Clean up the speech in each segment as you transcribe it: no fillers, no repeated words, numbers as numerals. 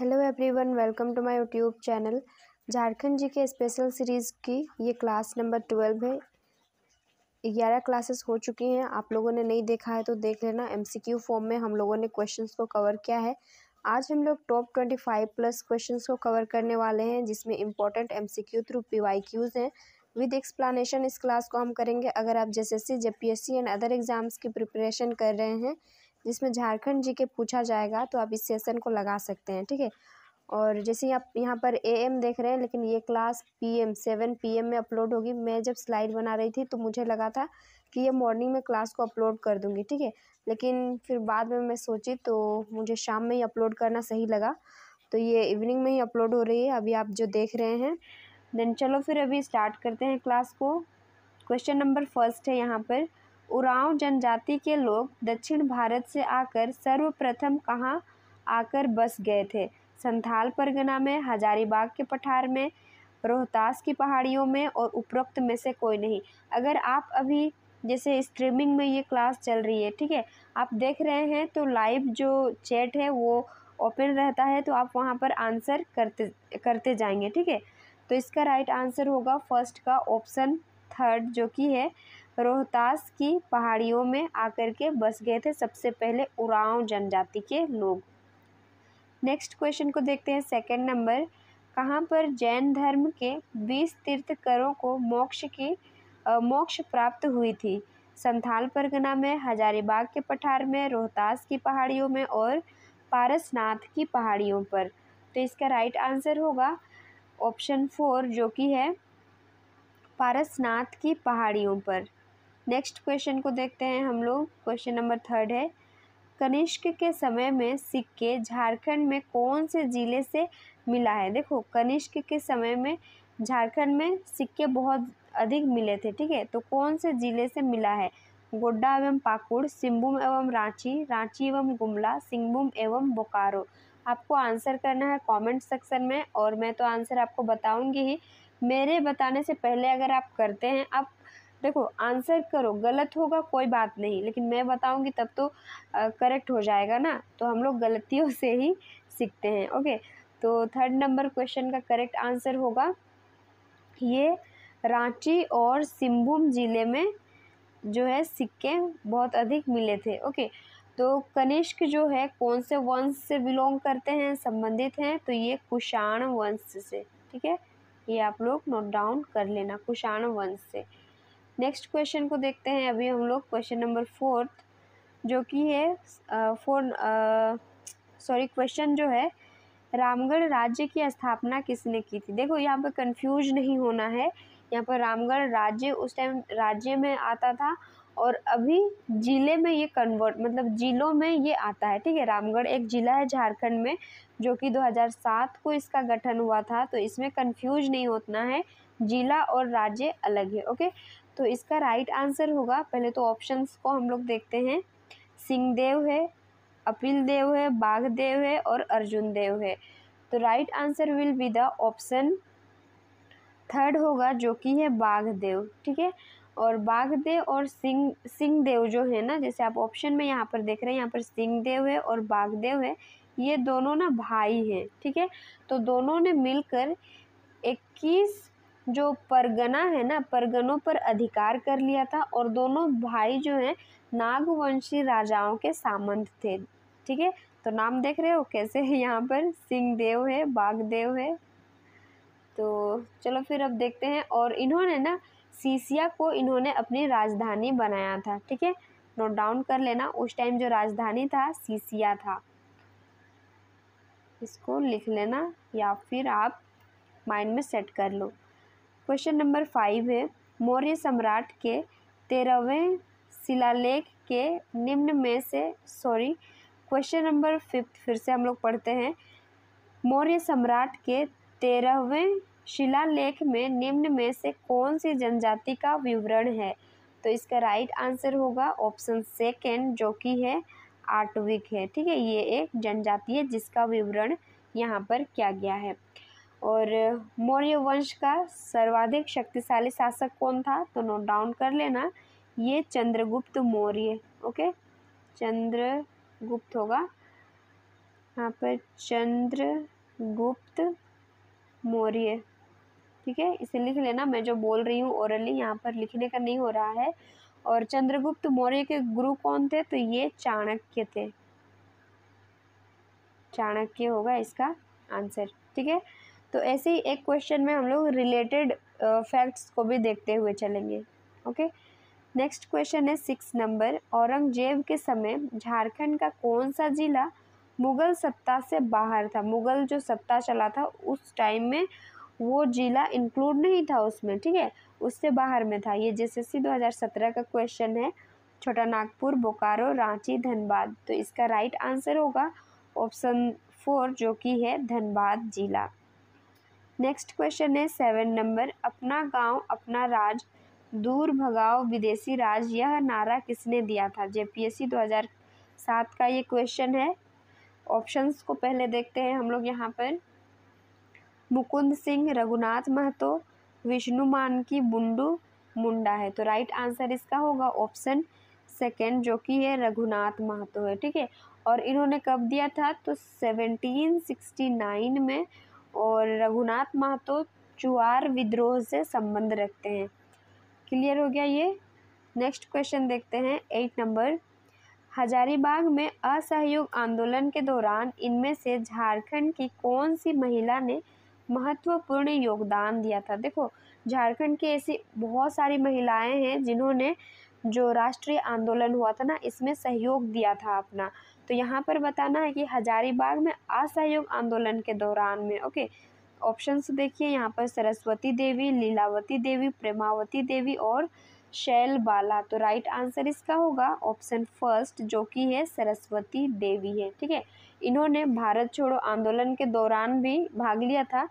Hello everyone, welcome to my YouTube channel. Jharkhand G K special series की ये class number 12 है। 11 classes हो चुकी हैं, आप लोगों ने नहीं देखा है तो देख लेना। एमसीक्यू फॉर्म में हम लोगों ने क्वेश्चंस को कवर किया है। आज हम लोग टॉप 25 प्लस क्वेश्चंस को कवर करने वाले हैं, जिसमें इंपॉर्टेंट एमसीक्यू थ्रू पीवाईक्यूज़ हैं विद एक्सप्लेनेशन। इस क्लास को हम करेंगे अगर आप JSC, JPSC and other exams की प्रिपरेशन कर रहे हैं, जिसमें झारखंड जी के पूछा जाएगा, तो आप इस सेशन को लगा सकते हैं, ठीक है। और जैसे आप यहाँ पर एएम देख रहे हैं, लेकिन ये क्लास पीएम 7 PM में अपलोड होगी। मैं जब स्लाइड बना रही थी तो मुझे लगा था कि ये मॉर्निंग में क्लास को अपलोड कर दूँगी, ठीक है, लेकिन फिर बाद में मैं सोची तो मुझे शाम में ही अपलोड करना सही लगा, तो ये इवनिंग में ही अपलोड हो रही है अभी आप जो देख रहे हैं। देन चलो फिर अभी स्टार्ट करते हैं क्लास को। क्वेश्चन नंबर फर्स्ट है यहाँ पर, उरांव जनजाति के लोग दक्षिण भारत से आकर सर्वप्रथम कहाँ आकर बस गए थे? संथाल परगना में, हजारीबाग के पठार में, रोहतास की पहाड़ियों में, और उपरोक्त में से कोई नहीं। अगर आप अभी जैसे स्ट्रीमिंग में ये क्लास चल रही है, ठीक है, आप देख रहे हैं तो लाइव जो चैट है वो ओपन रहता है, तो आप वहाँ पर आंसर करते जाएंगे, ठीक है। तो इसका राइट आंसर होगा फर्स्ट का ऑप्शन थर्ड, जो कि है रोहतास की पहाड़ियों में आकर के बस गए थे सबसे पहले उरांव जनजाति के लोग। नेक्स्ट क्वेश्चन को देखते हैं, सेकंड नंबर। कहाँ पर जैन धर्म के 20 तीर्थकरों को मोक्ष प्राप्त हुई थी? संथाल परगना में, हजारीबाग के पठार में, रोहतास की पहाड़ियों में, और पारसनाथ की पहाड़ियों पर। तो इसका राइट आंसर होगा ऑप्शन 4, जो कि है पारसनाथ की पहाड़ियों पर। नेक्स्ट क्वेश्चन को देखते हैं हम लोग, क्वेश्चन नंबर थर्ड है। कनिष्क के समय में सिक्के झारखंड में कौन से ज़िले से मिला है? देखो, कनिष्क के समय में झारखंड में सिक्के बहुत अधिक मिले थे, ठीक है, तो कौन से ज़िले से मिला है? गोड्डा एवं पाकुड़, सिंहभूम एवं रांची, रांची एवं गुमला, सिंहभूम एवं बोकारो। आपको आंसर करना है कमेंट सेक्शन में, और मैं तो आंसर आपको बताऊंगी ही, मेरे बताने से पहले अगर आप करते हैं। आप देखो, आंसर करो, गलत होगा कोई बात नहीं, लेकिन मैं बताऊंगी तब तो करेक्ट हो जाएगा ना, तो हम लोग गलतियों से ही सीखते हैं, ओके। तो थर्ड नंबर क्वेश्चन का करेक्ट आंसर होगा ये रांची और सिंहभूम ज़िले में जो है सिक्के बहुत अधिक मिले थे, ओके। तो कनिष्क जो है कौन से वंश से बिलोंग करते हैं, संबंधित हैं? तो ये कुषाण वंश से, ठीक है, ये आप लोग नोट डाउन कर लेना, कुषाण वंश से। नेक्स्ट क्वेश्चन को देखते हैं अभी हम लोग, क्वेश्चन नंबर फोर्थ, जो कि है क्वेश्चन जो है रामगढ़ राज्य की स्थापना किसने की थी? देखो, यहाँ पर कंफ्यूज नहीं होना है, यहाँ पर रामगढ़ राज्य उस टाइम राज्य में आता था और अभी ज़िले में ये कन्वर्ट, मतलब ज़िलों में ये आता है, ठीक है। रामगढ़ एक ज़िला है झारखंड में, जो कि 2007 को इसका गठन हुआ था, तो इसमें कंफ्यूज नहीं होना है, ज़िला और राज्य अलग है, ओके। तो इसका राइट आंसर होगा, पहले तो ऑप्शंस को हम लोग देखते हैं, सिंहदेव है, कपिल देव है, बाघदेव है, और अर्जुन देव है। तो right answer will be the option third होगा, जो कि है बाघदेव, ठीक है। और बाघदेव और सिंहदेव जो है ना, जैसे आप ऑप्शन में यहाँ पर देख रहे हैं, यहाँ पर सिंहदेव है और बाघदेव है, ये दोनों ना भाई हैं, ठीक है, तो दोनों ने मिलकर 21 जो परगना है ना, परगनों पर अधिकार कर लिया था, और दोनों भाई जो हैं नागवंशी राजाओं के सामंत थे, ठीक है। तो नाम देख रहे हो कैसे है, यहाँ पर सिंहदेव है, बाघदेव है। तो चलो फिर अब देखते हैं, और इन्होंने ना सीशिया को इन्होंने अपनी राजधानी बनाया था, ठीक है, नोट डाउन कर लेना, उस टाइम जो राजधानी था सीशिया था, इसको लिख लेना या फिर आप माइंड में सेट कर लो। क्वेश्चन नंबर 5 है, मौर्य सम्राट के 13वें शिलालेख के निम्न में से क्वेश्चन नंबर 5 फिर से हम लोग पढ़ते हैं, मौर्य सम्राट के 13वें शिलालेख में निम्न में से कौन सी जनजाति का विवरण है? तो इसका राइट आंसर होगा ऑप्शन सेकेंड, जो कि है आटविक है, ठीक है, ये एक जनजाति है जिसका विवरण यहाँ पर किया गया है। और मौर्य वंश का सर्वाधिक शक्तिशाली शासक कौन था? तो नोट डाउन कर लेना, ये चंद्रगुप्त मौर्य, ओके, चंद्रगुप्त होगा। यहाँ पर चंद्रगुप्त मौर्य, ठीक है, इसे लिख लेना। मैं जो बोल रही हूँ ओरली यहाँ पर लिखने का नहीं हो रहा है। और चंद्रगुप्त मौर्य के गुरु कौन थे, तो ये चाणक्य थे, चाणक्य होगा इसका आंसर, ठीक है। तो ऐसे ही एक क्वेश्चन में हम लोग रिलेटेड फैक्ट्स को भी देखते हुए चलेंगे, ओके। नेक्स्ट क्वेश्चन है 6 नंबर, औरंगजेब के समय झारखंड का कौन सा जिला मुग़ल सत्ता से बाहर था? मुग़ल जो सत्ता चला था उस टाइम में वो जिला इंक्लूड नहीं था उसमें, ठीक है, उससे बाहर में था। ये जेएससी 2017 का क्वेश्चन है। छोटा नागपुर, बोकारो, रांची, धनबाद। तो इसका राइट आंसर होगा ऑप्शन 4 जो कि है धनबाद जिला। नेक्स्ट क्वेश्चन है 7 नंबर, अपना गांव अपना राज, दूर भगाओ विदेशी राज, यह नारा किसने दिया था? जेपीएससी 2007 का ये क्वेश्चन है। ऑप्शंस को पहले देखते हैं हम लोग यहाँ पर। मुकुंद सिंह, रघुनाथ महतो, विष्णु मानकी, बुंडू मुंडा है। तो राइट आंसर इसका होगा ऑप्शन 2 जो कि है रघुनाथ महतो है, ठीक है। और इन्होंने कब दिया था, तो 1769 में। और रघुनाथ महतो चुआर विद्रोह से संबंध रखते हैं। क्लियर हो गया ये। नेक्स्ट क्वेश्चन देखते हैं 8 नंबर, हजारीबाग में असहयोग आंदोलन के दौरान इनमें से झारखंड की कौन सी महिला ने महत्वपूर्ण योगदान दिया था? देखो, झारखंड के ऐसी बहुत सारी महिलाएं हैं जिन्होंने जो राष्ट्रीय आंदोलन हुआ था ना इसमें सहयोग दिया था अपना। तो यहाँ पर बताना है कि हजारीबाग में असहयोग आंदोलन के दौरान में, ओके। ऑप्शंस देखिए यहाँ पर, सरस्वती देवी, लीलावती देवी, प्रेमावती देवी और शैल बाला। तो राइट आंसर इसका होगा ऑप्शन 1 जो कि है सरस्वती देवी है, ठीक है। इन्होंने भारत छोड़ो आंदोलन के दौरान भी भाग लिया था।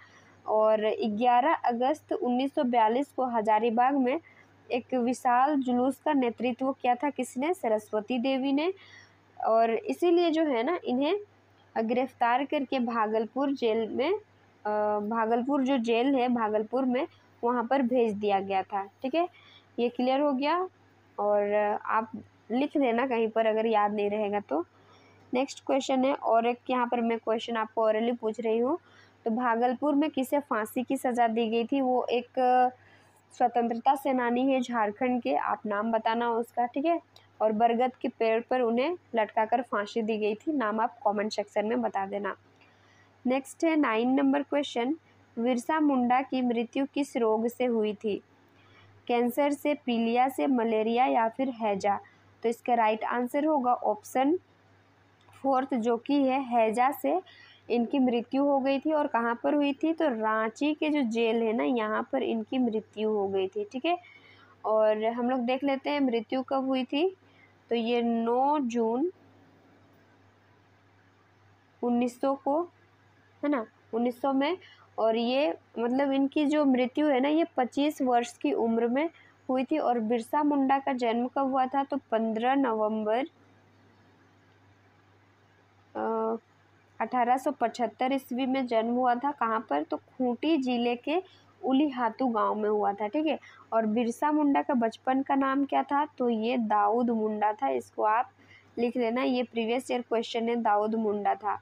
और 11 अगस्त 1942 को हजारीबाग में एक विशाल जुलूस का नेतृत्व किया था किसने? सरस्वती देवी ने। और इसीलिए जो है ना इन्हें गिरफ्तार करके भागलपुर जेल में, भागलपुर जो जेल है भागलपुर में, वहाँ पर भेज दिया गया था, ठीक है। ये क्लियर हो गया। और आप लिख लेना कहीं पर अगर याद नहीं रहेगा तो। नेक्स्ट क्वेश्चन है, और एक यहाँ पर मैं क्वेश्चन आपको ऑरली पूछ रही हूँ। तो भागलपुर में किसे फांसी की सज़ा दी गई थी? वो एक स्वतंत्रता सेनानी है झारखंड के, आप नाम बताना उसका, ठीक है। और बरगद के पेड़ पर उन्हें लटकाकर फांसी दी गई थी, नाम आप कमेंट सेक्शन में बता देना। नेक्स्ट है 9 नंबर क्वेश्चन, बिरसा मुंडा की मृत्यु किस रोग से हुई थी? कैंसर से, पीलिया से, मलेरिया या फिर हैजा? तो इसका राइट आंसर होगा ऑप्शन 4 जो कि है हैजा से इनकी मृत्यु हो गई थी। और कहाँ पर हुई थी? तो रांची के जो जेल है ना यहाँ पर इनकी मृत्यु हो गई थी, ठीक है। और हम लोग देख लेते हैं मृत्यु कब हुई थी। तो ये 9 जून 1900 को है ना, 1900 में। और ये मतलब इनकी जो मृत्यु है ना ये 25 वर्ष की उम्र में हुई थी। और बिरसा मुंडा का जन्म कब हुआ था? तो 15 नवंबर 1875 ईस्वी में जन्म हुआ था। कहाँ पर? तो खूंटी जिले के उलीहातू गांव में हुआ था, ठीक है। और बिरसा मुंडा का बचपन का नाम क्या था? तो ये दाऊद मुंडा था। इसको आप लिख लेना, ये प्रीवियस ईयर क्वेश्चन है, दाऊद मुंडा था।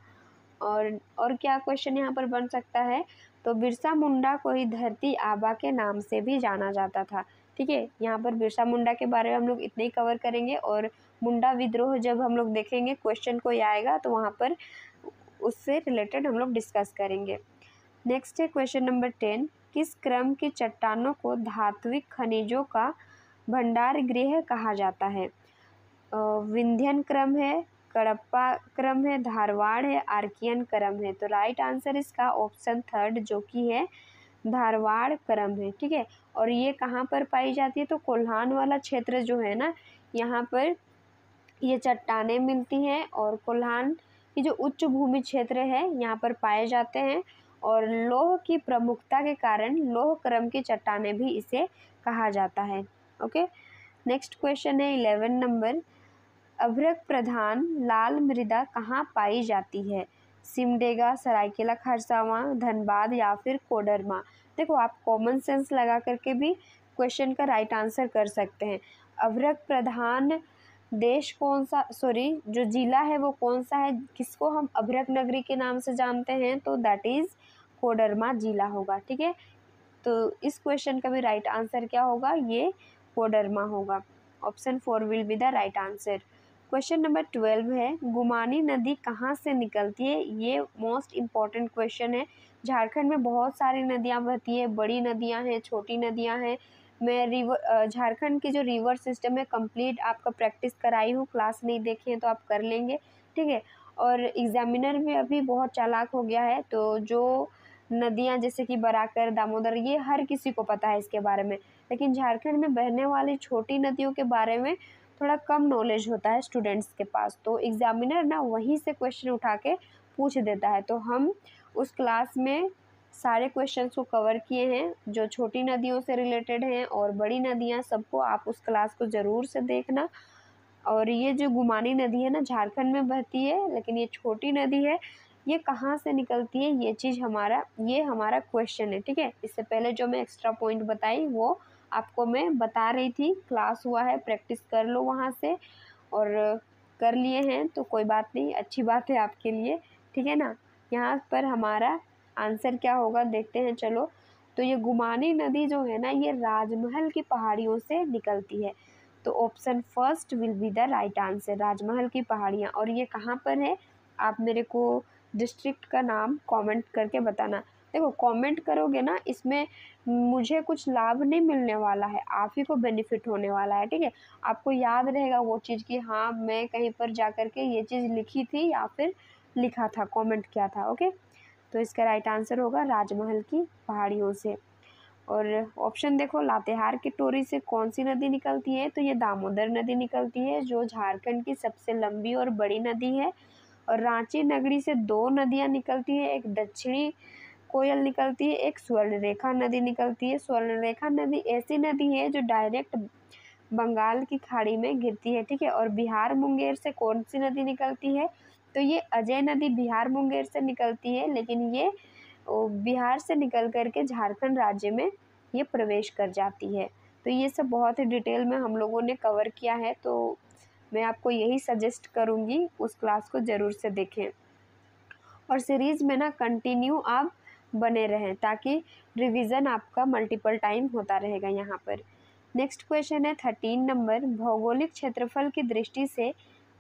और क्या क्वेश्चन यहाँ पर बन सकता है? तो बिरसा मुंडा को ही धरती आबा के नाम से भी जाना जाता था, ठीक है। यहाँ पर बिरसा मुंडा के बारे में हम लोग इतने ही कवर करेंगे। और मुंडा विद्रोह जब हम लोग देखेंगे, क्वेश्चन कोई आएगा तो वहाँ पर उससे रिलेटेड हम लोग डिस्कस करेंगे। नेक्स्ट है क्वेश्चन नंबर 10, किस क्रम की चट्टानों को धात्विक खनिजों का भंडार गृह कहा जाता है? विंध्यन क्रम है, कड़प्पा क्रम है, धारवाड़ है, आर्कियन क्रम है। तो राइट आंसर इसका ऑप्शन 3 जो कि है धारवाड़ क्रम है, ठीक है। और ये कहाँ पर पाई जाती है? तो कोल्हान वाला क्षेत्र जो है ना यहाँ पर ये चट्टानें मिलती हैं। और कोल्हान की जो उच्च भूमि क्षेत्र है यहाँ पर पाए जाते हैं। और लोह की प्रमुखता के कारण लोह क्रम की चट्टानें भी इसे कहा जाता है, ओके। नेक्स्ट क्वेश्चन है 11 नंबर, अभ्रक प्रधान लाल मृदा कहाँ पाई जाती है? सिमडेगा, सरायकेला खरसावां, धनबाद या फिर कोडरमा? देखो, आप कॉमन सेंस लगा करके भी क्वेश्चन का राइट आंसर कर सकते हैं। अभ्रक प्रधान देश कौन सा जो जिला है वो कौन सा है, किसको हम अभ्रक नगरी के नाम से जानते हैं, तो दैट इज़ कोडरमा जिला होगा। ठीक है, तो इस क्वेश्चन का भी राइट आंसर क्या होगा, ये कोडरमा होगा। Option 4 will be the right answer. Question number 12 है, गुमानी नदी कहाँ से निकलती है? ये मोस्ट इम्पॉर्टेंट क्वेश्चन है। झारखंड में बहुत सारी नदियाँ बहती है, बड़ी नदियाँ हैं, छोटी नदियाँ हैं। मैं रिवर झारखंड की जो रिवर सिस्टम है कंप्लीट आपका प्रैक्टिस कराई हूँ, क्लास नहीं देखी है तो आप कर लेंगे। ठीक है, और एग्जामिनर भी अभी बहुत चालाक हो गया है, तो जो नदियाँ जैसे कि बराकर, दामोदर, ये हर किसी को पता है इसके बारे में, लेकिन झारखंड में बहने वाली छोटी नदियों के बारे में थोड़ा कम नॉलेज होता है स्टूडेंट्स के पास, तो एग्जामिनर ना वहीं से क्वेश्चन उठा के पूछ देता है। तो हम उस क्लास में सारे क्वेश्चंस को कवर किए हैं जो छोटी नदियों से रिलेटेड हैं, और बड़ी नदियां सबको आप उस क्लास को ज़रूर से देखना। और ये जो गुमानी नदी है ना, झारखंड में बहती है, लेकिन ये छोटी नदी है, ये कहाँ से निकलती है, ये चीज़ हमारा क्वेश्चन है। ठीक है, इससे पहले जो मैं एक्स्ट्रा पॉइंट बताई वो आपको मैं बता रही थी, क्लास हुआ है, प्रैक्टिस कर लो वहाँ से, और कर लिए हैं तो कोई बात नहीं, अच्छी बात है आपके लिए। ठीक है ना, यहाँ पर हमारा आंसर क्या होगा देखते हैं। चलो, तो ये गुमानी नदी जो है ना, ये राजमहल की पहाड़ियों से निकलती है, तो option 1 will be the right answer, Rajmahal की पहाड़ियाँ। और ये कहाँ पर है, आप मेरे को डिस्ट्रिक्ट का नाम कमेंट करके बताना। देखो, कमेंट करोगे ना, इसमें मुझे कुछ लाभ नहीं मिलने वाला है, आप ही को बेनिफिट होने वाला है। ठीक है, आपको याद रहेगा वो चीज़ कि हाँ मैं कहीं पर जा कर के ये चीज़ लिखी थी या फिर लिखा था, कमेंट किया था। ओके, तो इसका राइट आंसर होगा राजमहल की पहाड़ियों से। और ऑप्शन देखो, लातेहार की टोरी से कौन सी नदी निकलती है, तो ये दामोदर नदी निकलती है, जो झारखंड की सबसे लंबी और बड़ी नदी है। और रांची नगरी से 2 नदियाँ निकलती है, एक दक्षिणी कोयल निकलती है, एक स्वर्णरेखा नदी निकलती है। स्वर्णरेखा नदी ऐसी नदी है जो डायरेक्ट बंगाल की खाड़ी में गिरती है। ठीक है, और बिहार मुंगेर से कौन सी नदी निकलती है, तो ये अजय नदी बिहार मुंगेर से निकलती है, लेकिन ये बिहार से निकल कर के झारखंड राज्य में ये प्रवेश कर जाती है। तो ये सब बहुत ही डिटेल में हम लोगों ने कवर किया है, तो मैं आपको यही सजेस्ट करूँगी उस क्लास को ज़रूर से देखें, और सीरीज़ में ना कंटिन्यू आप बने रहें ताकि रिवीजन आपका मल्टीपल टाइम होता रहेगा यहाँ पर। नेक्स्ट क्वेश्चन है 13 नंबर, भौगोलिक क्षेत्रफल की दृष्टि से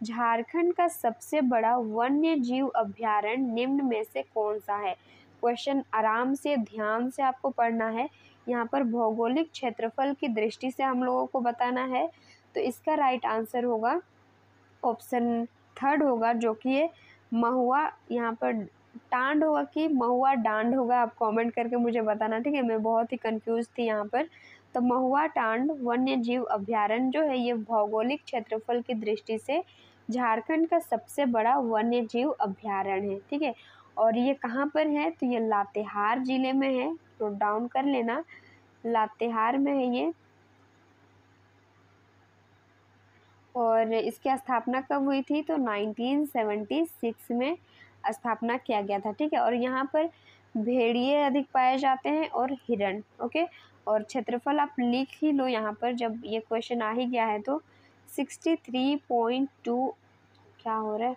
झारखंड का सबसे बड़ा वन्य जीव अभ्यारण्य निम्न में से कौन सा है? क्वेश्चन आराम से ध्यान से आपको पढ़ना है, यहाँ पर भौगोलिक क्षेत्रफल की दृष्टि से हम लोगों को बताना है, तो इसका राइट आंसर होगा ऑप्शन 3 होगा, जो कि ये यहाँ पर टांड होगा कि महुआडांड होगा, आप कमेंट करके मुझे बताना। ठीक है, मैं बहुत ही कंफ्यूज थी यहाँ पर। तो महुआडांड वन्य जीव अभ्यारण्य जो है, ये भौगोलिक क्षेत्रफल की दृष्टि से झारखंड का सबसे बड़ा वन्य जीव अभ्यारण्य है। ठीक है, और ये कहाँ पर है, तो ये लातेहार जिले में है, नोट डाउन कर लेना, लातेहार में है ये। और इसकी स्थापना कब हुई थी, तो 1976 में स्थापना किया गया था। ठीक है, और यहाँ पर भेड़िए अधिक पाए जाते हैं और हिरण। ओके, और क्षेत्रफल आप लिख ही लो यहाँ पर, जब ये क्वेश्चन आ ही गया है, तो 63.2 क्या हो रहा है,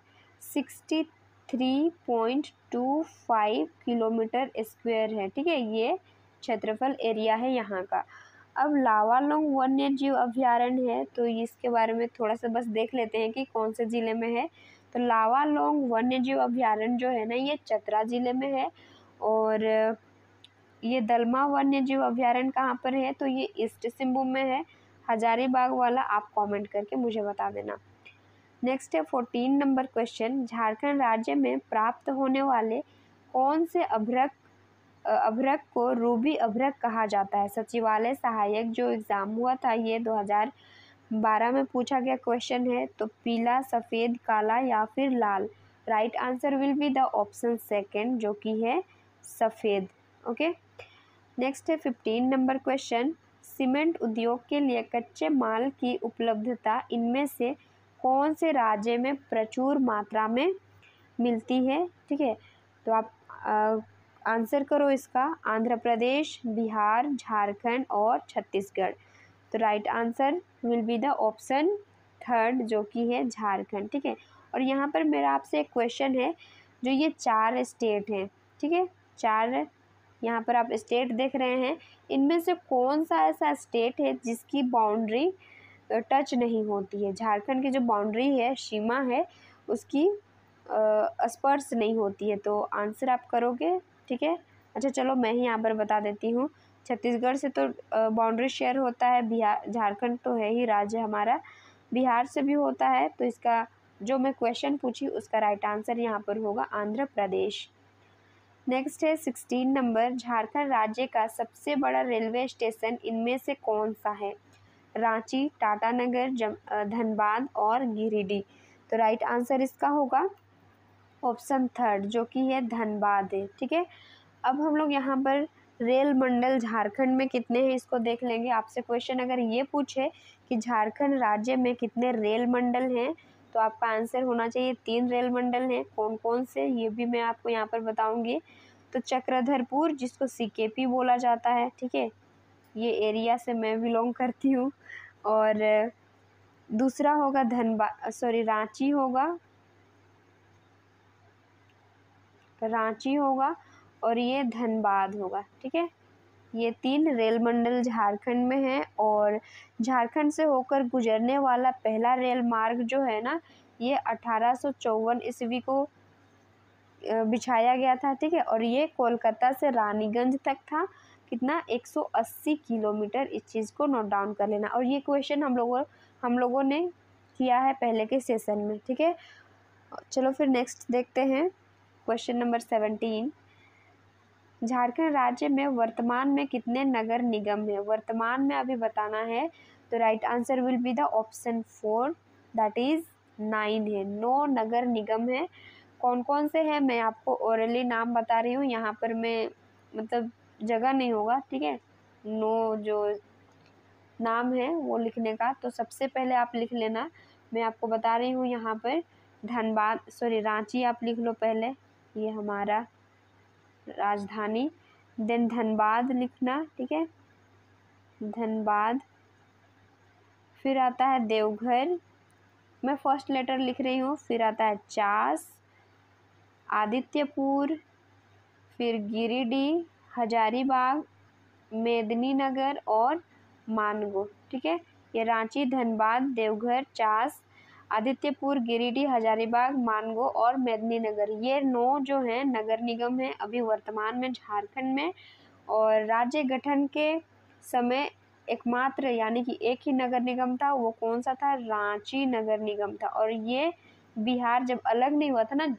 63.25 किलोमीटर स्क्वायर है। ठीक है, ये क्षेत्रफल एरिया है यहाँ का। अब लावा लोंग वन्य जीव अभ्यारण्य है, तो इसके बारे में थोड़ा सा बस देख लेते हैं कि कौन से ज़िले में है। तो लावा लोंग वन्य जीव अभ्यारण्य जो है ना, ये चतरा ज़िले में है। और ये दलमा वन्य जीव अभ्यारण्य कहाँ पर है, तो ये ईस्ट सिंहभूम में है। हजारीबाग वाला आप कमेंट करके मुझे बता देना। नेक्स्ट है 14 नंबर क्वेश्चन, झारखंड राज्य में प्राप्त होने वाले कौन से अभ्रक को रूबी अभ्रक कहा जाता है? सचिवालय सहायक जो एग्ज़ाम हुआ था, ये 2012 में पूछा गया क्वेश्चन है। तो पीला, सफ़ेद, काला या फिर लाल, right answer will be the option 2, जो कि है सफ़ेद। ओके, नेक्स्ट है 15 नंबर क्वेश्चन, सीमेंट उद्योग के लिए कच्चे माल की उपलब्धता इनमें से कौन से राज्य में प्रचुर मात्रा में मिलती है? ठीक है, तो आप आंसर करो इसका, आंध्र प्रदेश, बिहार, झारखंड और छत्तीसगढ़। तो right answer will be the option third जो कि है झारखंड। ठीक है, और यहाँ पर मेरा आपसे एक क्वेश्चन है, जो ये चार स्टेट हैं, ठीक है, चार यहाँ पर आप स्टेट देख रहे हैं, इनमें से कौन सा ऐसा स्टेट है जिसकी बाउंड्री टच नहीं होती है? झारखंड की जो बाउंड्री है, सीमा है, उसकी स्पर्श नहीं होती है। तो आंसर आप करोगे, ठीक है। अच्छा चलो मैं ही यहाँ पर बता देती हूँ, छत्तीसगढ़ से तो बाउंड्री शेयर होता है, बिहार, झारखंड तो है ही राज्य हमारा, बिहार से भी होता है। तो इसका जो मैं क्वेश्चन पूछी उसका राइट आंसर यहाँ पर होगा आंध्र प्रदेश। नेक्स्ट है 16 नंबर, झारखंड राज्य का सबसे बड़ा रेलवे स्टेशन इनमें से कौन सा है? रांची, टाटानगर, धनबाद और गिरिडीह। तो राइट आंसर इसका होगा ऑप्शन थर्ड जो कि है धनबाद है। ठीक है, अब हम लोग यहाँ पर रेल मंडल झारखंड में कितने हैं इसको देख लेंगे। आपसे क्वेश्चन अगर ये पूछे कि झारखंड राज्य में कितने रेल मंडल हैं तो आपका आंसर होना चाहिए 3 रेल मंडल हैं। कौन कौन से ये भी मैं आपको यहाँ पर बताऊँगी। तो चक्रधरपुर जिसको सीकेपी बोला जाता है, ठीक है, ये एरिया से मैं बिलोंग करती हूँ। और दूसरा होगा रांची होगा, रांची होगा और ये धनबाद होगा। ठीक है, ये 3 रेल मंडल झारखंड में हैं। और झारखंड से होकर गुजरने वाला पहला रेल मार्ग जो है ना, ये 1854 ईस्वी को बिछाया गया था। ठीक है, और ये कोलकाता से रानीगंज तक था। कितना? 180 किलोमीटर। इस चीज़ को नोट डाउन कर लेना। और ये क्वेश्चन हम लोगों ने किया है पहले के सेशन में। ठीक है, चलो फिर नेक्स्ट देखते हैं क्वेश्चन नंबर 17। झारखंड राज्य में वर्तमान में कितने नगर निगम हैं? वर्तमान में अभी बताना है। तो right answer will be the option 4 that is 9 है। 9 नगर निगम है। कौन कौन से हैं मैं आपको ओरली नाम बता रही हूँ, यहाँ पर मैं मतलब जगह नहीं होगा। ठीक है, 9 जो नाम है वो लिखने का, तो सबसे पहले आप लिख लेना, मैं आपको बता रही हूँ यहाँ पर रांची आप लिख लो पहले, ये हमारा राजधानी। देन धनबाद लिखना, ठीक है, धनबाद। फिर आता है देवघर, मैं फर्स्ट लेटर लिख रही हूँ। फिर आता है चास, आदित्यपुर, फिर गिरिडीह, हजारीबाग, मेदिनीनगर और मानगो। ठीक है, ये रांची, धनबाद, देवघर, चास, आदित्यपुर, गिरिडीह, हजारीबाग, मानगो और मेदिनीनगर, ये 9 जो हैं नगर निगम हैं अभी वर्तमान में झारखंड में। और राज्य गठन के समय एकमात्र यानी कि एक ही नगर निगम था, वो कौन सा था? रांची नगर निगम था। और ये बिहार जब अलग नहीं हुआ था ना,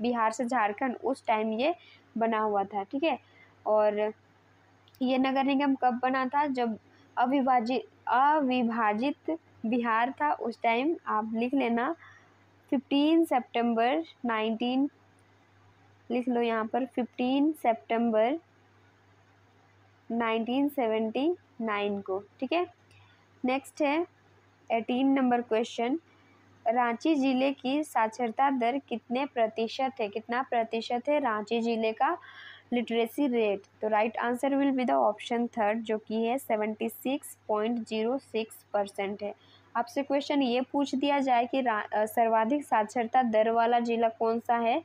बिहार से झारखंड, उस टाइम ये बना हुआ था। ठीक है, और ये नगर निगम कब बना था? जब अविभाजित बिहार था, उस टाइम। आप लिख लेना 15 सितंबर 19, लिख लो यहाँ पर 15 सितंबर 1979 को। ठीक है, नेक्स्ट है 18 नंबर क्वेश्चन, रांची ज़िले की साक्षरता दर कितने प्रतिशत है? कितना प्रतिशत है रांची ज़िले का लिटरेसी रेट? तो right answer will be the option third जो कि है 76.06% है। आपसे क्वेश्चन ये पूछ दिया जाए कि सर्वाधिक साक्षरता दर वाला जिला कौन सा है,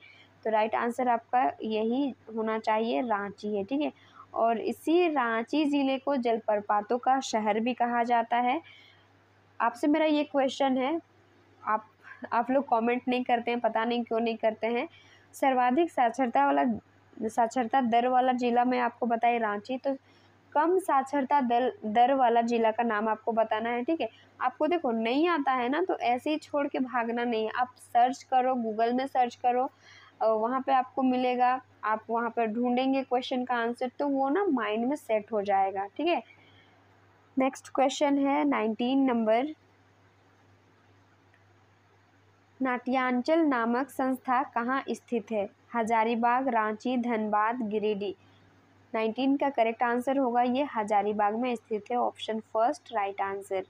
तो राइट आंसर आपका यही होना चाहिए, रांची है। ठीक है, और इसी रांची ज़िले को जलप्रपातों का शहर भी कहा जाता है। आपसे मेरा ये क्वेश्चन है, आप लोग कमेंट नहीं करते हैं, पता नहीं क्यों नहीं करते हैं। सर्वाधिक साक्षरता दर वाला ज़िला मैं आपको बताई रांची, तो कम साक्षरता दर वाला ज़िला का नाम आपको बताना है। ठीक है, आपको देखो नहीं आता है ना तो ऐसे ही छोड़ के भागना नहीं है। आप सर्च करो, गूगल में सर्च करो, वहाँ पे आपको मिलेगा, आप वहाँ पर ढूंढेंगे क्वेश्चन का आंसर, तो वो ना माइंड में सेट हो जाएगा। ठीक है, नेक्स्ट क्वेश्चन है 19 नंबर, नाट्यांचल नामक संस्था कहाँ स्थित है? हजारीबाग, रांची, धनबाद, गिरिडीह। 19 का करेक्ट आंसर होगा ये हजारीबाग में स्थित है, option first right answer.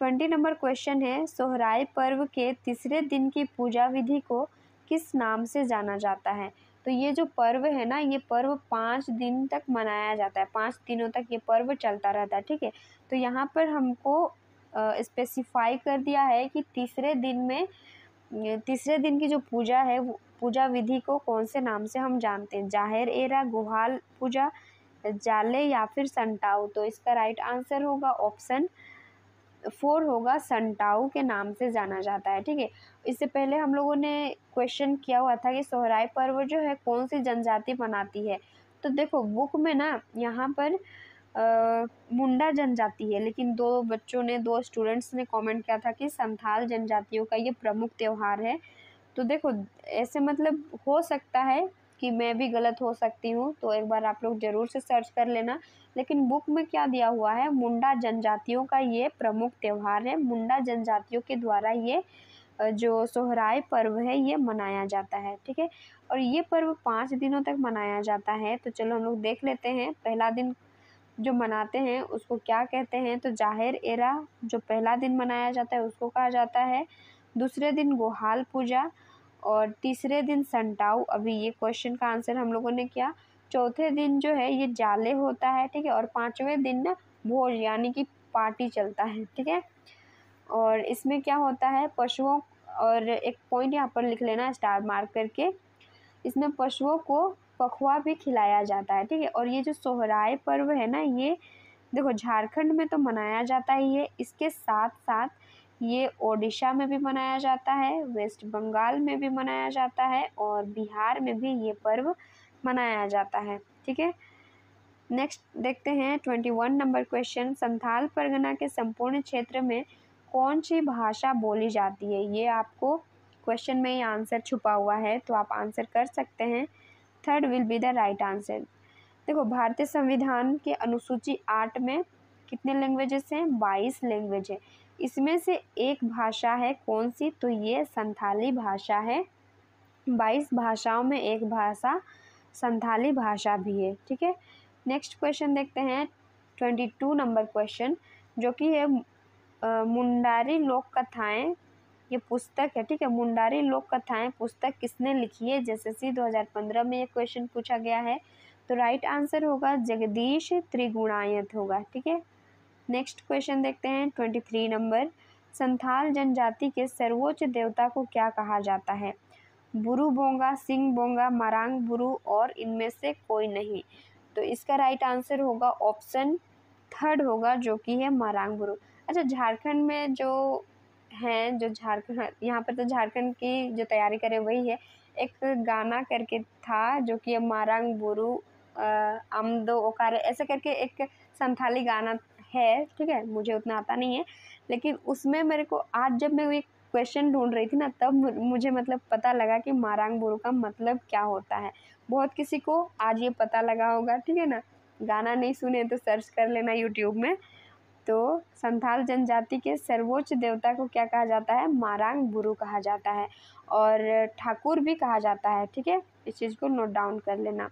20 number question है, सोहराई पर्व के तीसरे दिन की पूजा विधि को किस नाम से जाना जाता है? तो ये जो पर्व है ना, ये पर्व 5 दिन तक मनाया जाता है, 5 दिनों तक ये पर्व चलता रहता है। ठीक है, तो यहाँ पर हमको स्पेसिफाई कर दिया है कि तीसरे दिन की जो पूजा है वो पूजा विधि को कौन से नाम से हम जानते हैं, जाहिर एरा, गुहाल पूजा, जाले या फिर संताओ। तो इसका राइट आंसर होगा ऑप्शन 4 होगा, संताओ के नाम से जाना जाता है। ठीक है, इससे पहले हम लोगों ने क्वेश्चन किया हुआ था कि सोहराई पर्व जो है कौन सी जनजाति मनाती है, तो देखो बुक में ना यहाँ पर मुंडा जनजाति है, लेकिन दो स्टूडेंट्स ने कमेंट किया था कि संथाल जनजातियों का ये प्रमुख त्यौहार है। तो देखो ऐसे मतलब हो सकता है कि मैं भी गलत हो सकती हूँ, तो एक बार आप लोग ज़रूर से सर्च कर लेना। लेकिन बुक में क्या दिया हुआ है, मुंडा जनजातियों का ये प्रमुख त्यौहार है, मुंडा जनजातियों के द्वारा ये जो सोहराई पर्व है ये मनाया जाता है। ठीक है, और ये पर्व 5 दिनों तक मनाया जाता है। तो चलो हम लोग देख लेते हैं पहला दिन जो मनाते हैं उसको क्या कहते हैं। तो जाहिर एरा जो पहला दिन मनाया जाता है उसको कहा जाता है, दूसरे दिन गोहाल पूजा और तीसरे दिन संताओ। अभी ये क्वेश्चन का आंसर हम लोगों ने किया। चौथे दिन जो है ये जाले होता है। ठीक है, और 5वें दिन ना भोज यानी कि पार्टी चलता है। ठीक है, और इसमें क्या होता है पशुओं, और एक पॉइंट यहाँ पर लिख लेना स्टार मार्क करके, इसमें पशुओं को पखुआ भी खिलाया जाता है। ठीक है, और ये जो सोहराई पर्व है ना ये देखो झारखंड में तो मनाया जाता ही है, इसके साथ साथ ये ओडिशा में भी मनाया जाता है, वेस्ट बंगाल में भी मनाया जाता है और बिहार में भी ये पर्व मनाया जाता है। ठीक है, नेक्स्ट देखते हैं 21 नंबर क्वेश्चन। संथाल परगना के संपूर्ण क्षेत्र में कौन सी भाषा बोली जाती है, ये आपको क्वेश्चन में ये आंसर छुपा हुआ है तो आप आंसर कर सकते हैं। 3rd will be the right answer. देखो भारतीय संविधान के अनुसूची 8 में कितने लैंग्वेजेस हैं, 22 लैंग्वेज है, इसमें से एक भाषा है कौन सी, तो ये संथाली भाषा है। 22 भाषाओं में एक भाषा संथाली भाषा भी है। ठीक है, नेक्स्ट क्वेश्चन देखते हैं 22 नंबर क्वेश्चन जो कि है मुंडारी लोक कथाएं, ये पुस्तक है। ठीक है, मुंडारी लोक कथाएं पुस्तक किसने लिखी है, JSC 2015 में ये क्वेश्चन पूछा गया है। तो राइट आंसर होगा जगदीश त्रिगुणायत होगा। ठीक है, नेक्स्ट क्वेश्चन देखते हैं 23 नंबर। संथाल जनजाति के सर्वोच्च देवता को क्या कहा जाता है, बुरु बोंगा, सिंग बोंगा, मारांग बुरु और इनमें से कोई नहीं। तो इसका राइट आंसर होगा ऑप्शन 3rd होगा जो कि है मारांग बुरु। अच्छा, झारखंड में जो हैं जो झारखंड यहाँ पर तो झारखंड की जो तैयारी करे वही है, एक गाना करके था जो कि मारांग बुरु आमदो ओकारे ऐसे करके एक संथाली गाना है। ठीक है, मुझे उतना आता नहीं है, लेकिन उसमें मेरे को आज जब मैं ये क्वेश्चन ढूंढ रही थी ना तब मुझे मतलब पता लगा कि मारांग बुरु का मतलब क्या होता है। बहुत किसी को आज ये पता लगा होगा। ठीक है ना, गाना नहीं सुने तो सर्च कर लेना यूट्यूब में। तो संथाल जनजाति के सर्वोच्च देवता को क्या कहा जाता है, मारांग बुरु कहा जाता है और ठाकुर भी कहा जाता है। ठीक है, इस चीज़ को नोट डाउन कर लेना।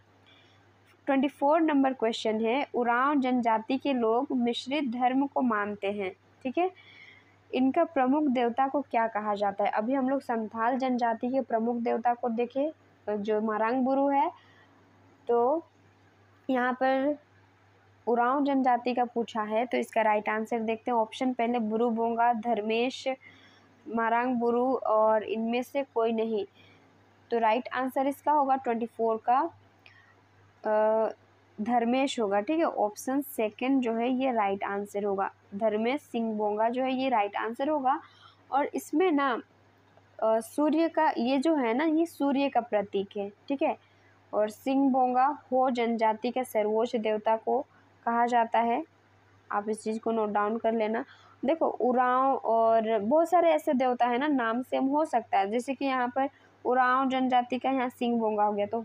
24 नंबर क्वेश्चन है, उरांव जनजाति के लोग मिश्रित धर्म को मानते हैं। ठीक है, इनका प्रमुख देवता को क्या कहा जाता है। अभी हम लोग संथाल जनजाति के प्रमुख देवता को देखें जो मारांग बुरु है, तो यहाँ पर उरांव जनजाति का पूछा है, तो इसका राइट आंसर देखते हैं। ऑप्शन पहले बुरु बोंगा, धर्मेश, मारांग बुरु और इनमें से कोई नहीं। तो राइट आंसर इसका होगा 24 का धर्मेश होगा। ठीक है, ऑप्शन 2nd जो है ये राइट आंसर होगा, धर्मेश सिंह बोंगा जो है ये राइट आंसर होगा। और इसमें ना सूर्य का ये जो है ना ये सूर्य का प्रतीक है। ठीक है, और सिंह बोंगा हो जनजाति के सर्वोच्च देवता को कहा जाता है। आप इस चीज़ को नोट डाउन कर लेना। देखो उरांव और बहुत सारे ऐसे देवता है ना नाम सेम हो सकता है, जैसे कि यहाँ पर उरांव जनजाति का यहाँ सिंह बोंगा हो गया, तो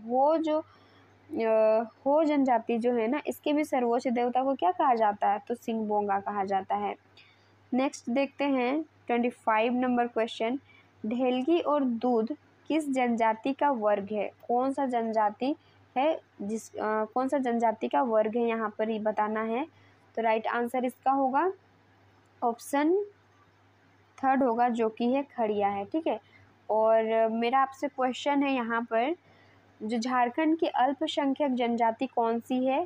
हो जनजाति जो है ना इसके भी सर्वोच्च देवता को क्या कहा जाता है, तो सिंह बोंगा कहा जाता है। नेक्स्ट देखते हैं 25 नंबर क्वेश्चन। ढेलगी और दूध किस जनजाति का वर्ग है, कौन सा जनजाति है कौन सा जनजाति का वर्ग है यहाँ पर ही बताना है। तो राइट आंसर इसका होगा ऑप्शन 3rd होगा जो कि है खड़िया है। ठीक है, और मेरा आपसे क्वेश्चन है यहाँ पर जो झारखंड की अल्पसंख्यक जनजाति कौन सी है,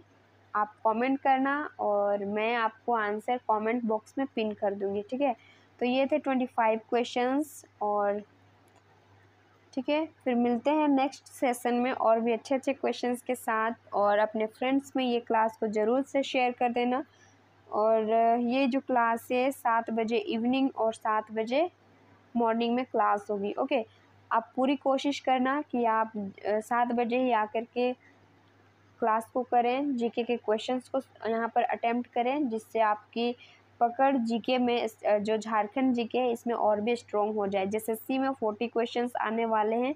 आप कमेंट करना और मैं आपको आंसर कमेंट बॉक्स में पिन कर दूंगी, ठीक है। तो ये थे 25 क्वेश्चंस और ठीक है, फिर मिलते हैं नेक्स्ट सेशन में और भी अच्छे अच्छे क्वेश्चंस के साथ। और अपने फ्रेंड्स में ये क्लास को ज़रूर से शेयर कर देना। और ये जो क्लास है 7 बजे इवनिंग और 7 बजे मॉर्निंग में क्लास होगी, ओके। आप पूरी कोशिश करना कि आप 7 बजे ही आकर के क्लास को करें, जीके के क्वेश्चंस को यहाँ पर अटेम्प्ट करें, जिससे आपकी पकड़ जीके में, जो झारखंड जीके है इसमें और भी स्ट्रॉन्ग हो जाए। जैसे सी में 40 क्वेश्चंस आने वाले हैं,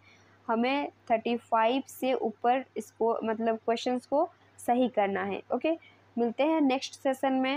हमें 35 से ऊपर इसको मतलब क्वेश्चंस को सही करना है, ओके। मिलते हैं नेक्स्ट सेशन में।